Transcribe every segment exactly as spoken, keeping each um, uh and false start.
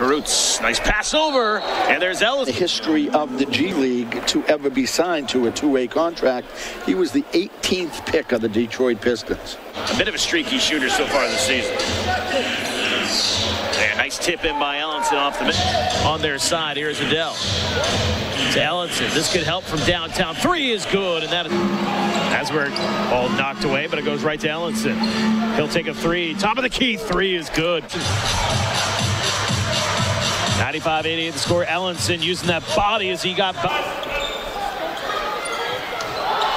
Karutz. Nice pass over, and there's Ellenson. The history of the G League to ever be signed to a two-way contract. He was the eighteenth pick of the Detroit Pistons. A bit of a streaky shooter so far this season. And nice tip in by Ellenson off the on their side. Here's Adele to Ellenson. This could help from downtown. Three is good, and that is that's where all knocked away, but it goes right to Ellenson. He'll take a three. Top of the key. Three is good. ninety-five eighty-eight the score. Ellenson using that body as he got by.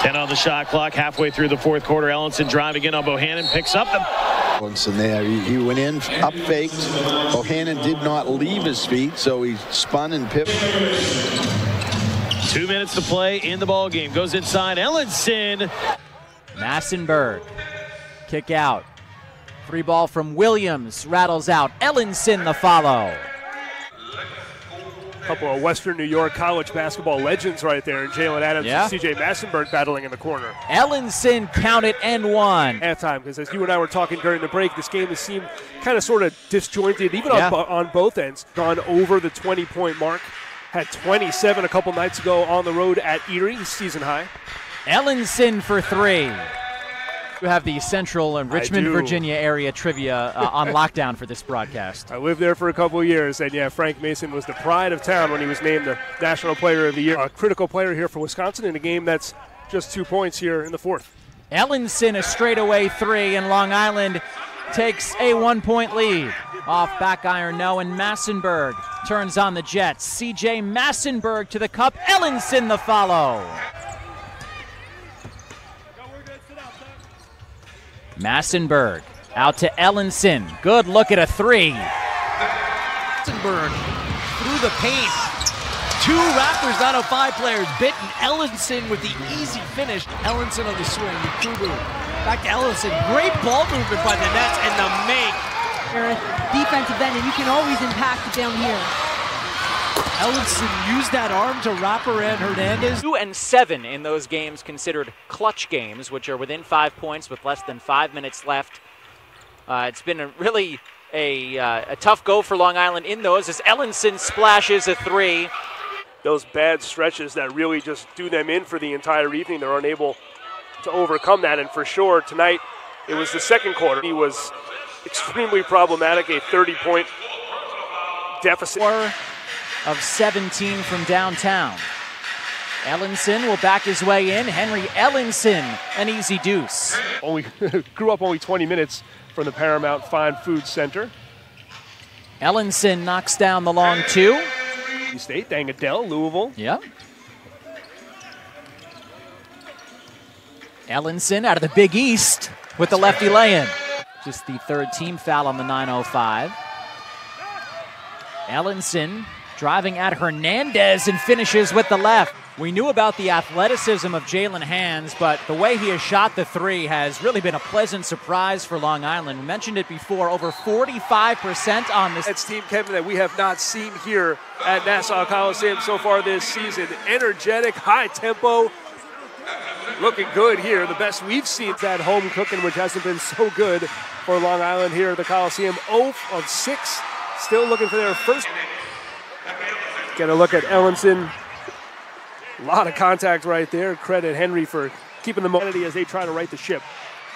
ten on the shot clock. Halfway through the fourth quarter. Ellenson driving in on Bohannon. Picks up the... Ellenson there. He, he went in, up faked. Bohannon did not leave his feet, so he spun and pipped. Two minutes to play in the ball game. Goes inside. Ellenson. Massenburg. Kick out. Free ball from Williams. Rattles out. Ellenson the follow. A couple of Western New York college basketball legends right there, and Jalen Adams yeah. and C J Massenburg battling in the corner. Ellenson counted and won. Halftime, because as you and I were talking during the break, this game has seemed kind of sort of disjointed, even yeah. on, on both ends. Gone over the twenty-point mark. Had twenty-seven a couple nights ago on the road at Erie, season high. Ellenson for three. You have the Central and Richmond, Virginia area trivia uh, on lockdown for this broadcast. I lived there for a couple of years, and yeah, Frank Mason was the pride of town when he was named the National Player of the Year. A critical player here for Wisconsin in a game that's just two points here in the fourth. Ellenson, a straightaway three, and Long Island takes a one-point lead. Off back iron, no, and Massenburg turns on the Jets. C J. Massenburg to the cup, Ellenson the follow. Massenburg out to Ellenson. Good look at a three. Massenburg through the paint. Two Raptors out of five players bitten. Ellenson with the easy finish. Ellenson on the swing. Kubu. Back to Ellenson. Great ball movement by the Nets and the make. You're a defensive end, and you can always impact it down here. Ellenson used that arm to wrap around Hernandez. Two and seven in those games considered clutch games, which are within five points with less than five minutes left. Uh, it's been a really a, uh, a tough go for Long Island in those as Ellenson splashes a three. Those bad stretches that really just do them in for the entire evening. They're unable to overcome that, and for sure tonight it was the second quarter. He was extremely problematic, a thirty-point deficit. Or of seventeen from downtown. Ellenson will back his way in. Henry Ellenson, an easy deuce. Only grew up only twenty minutes from the Paramount Fine Foods Center. Ellenson knocks down the long two. State, Dangadel, Louisville. Yep. Ellenson out of the Big East with the lefty lay-in. Just the third team foul on the nine oh five. Ellenson driving at Hernandez and finishes with the left. We knew about the athleticism of Jaylen Hands, but the way he has shot the three has really been a pleasant surprise for Long Island. We mentioned it before, over forty-five percent on this. It's team, Kevin, that we have not seen here at Nassau Coliseum so far this season. Energetic, high tempo, looking good here. The best we've seen that home cooking, which hasn't been so good for Long Island here at the Coliseum. oh of six, still looking for their first. Get a look at Ellenson. A lot of contact right there. Credit Henry for keeping the mobility as they try to right the ship.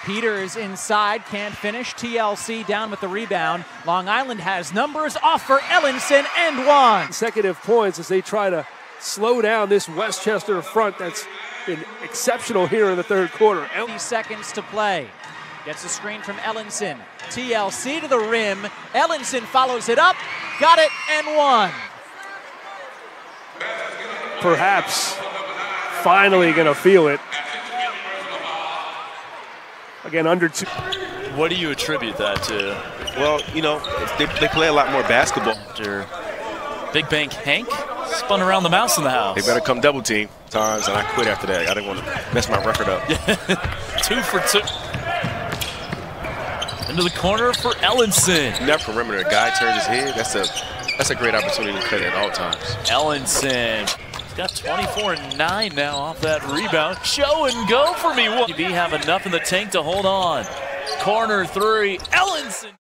Peters inside, can't finish. T L C down with the rebound. Long Island has numbers off for Ellenson and one. Consecutive points as they try to slow down this Westchester front that's been exceptional here in the third quarter. twenty seconds to play. Gets a screen from Ellenson. T L C to the rim. Ellenson follows it up. Got it and one. Perhaps finally going to feel it. Again, under two. What do you attribute that to? Well, you know, they, they play a lot more basketball. Big Bank Hank spun around the mouse in the house. They better come double team times, and I quit after that. I didn't want to mess my record up. Two for two. Into the corner for Ellenson. That perimeter guy turns his head. That's a that's a great opportunity to cut at all times. Ellenson. Got twenty-four and nine now off that rebound. Show and go for me. Will he have enough in the tank to hold on? Corner three, Ellenson.